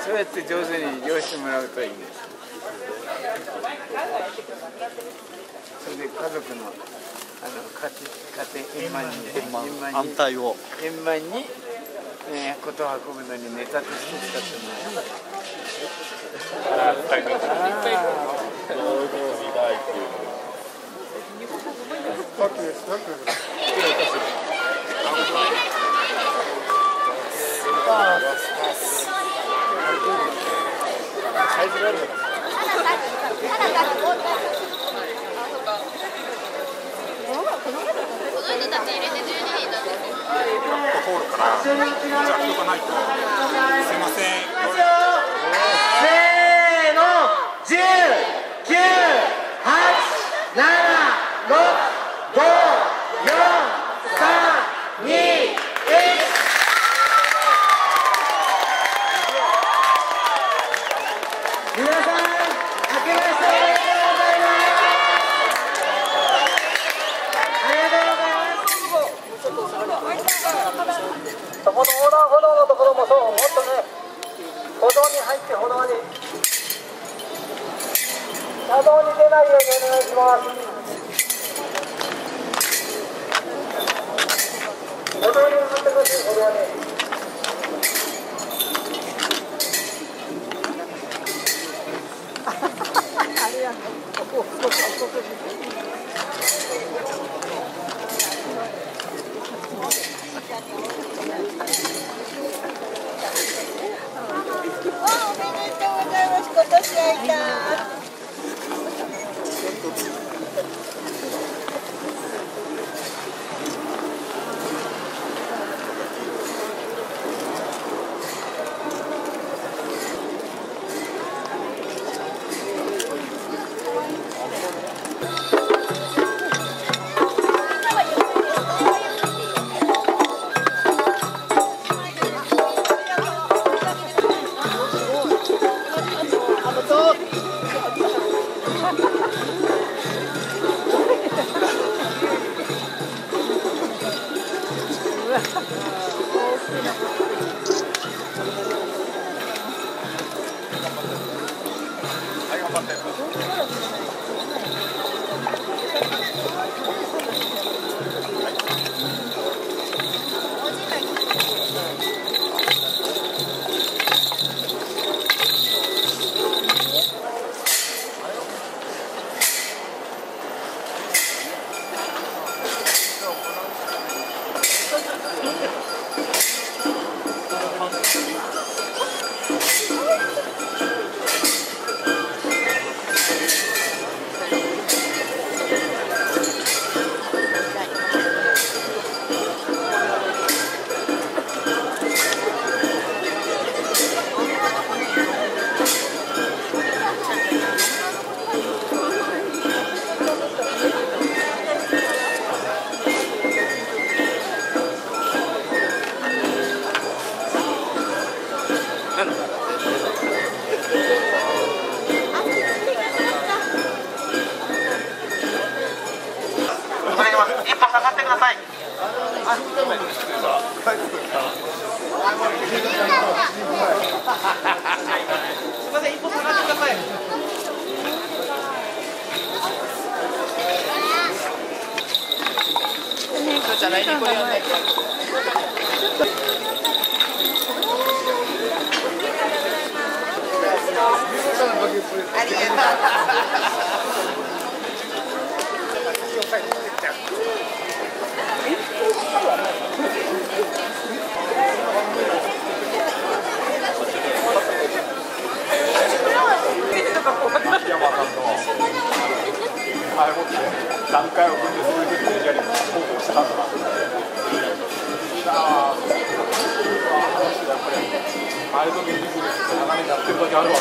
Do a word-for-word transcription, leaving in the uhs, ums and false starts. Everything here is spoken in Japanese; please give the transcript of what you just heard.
そうやって上手に用意してもらうといいんです。それで家族のあの家庭円満に安泰を円満にことを運ぶのにネタとして使ってもらう。あれの現実に長年やってるだけあるわ。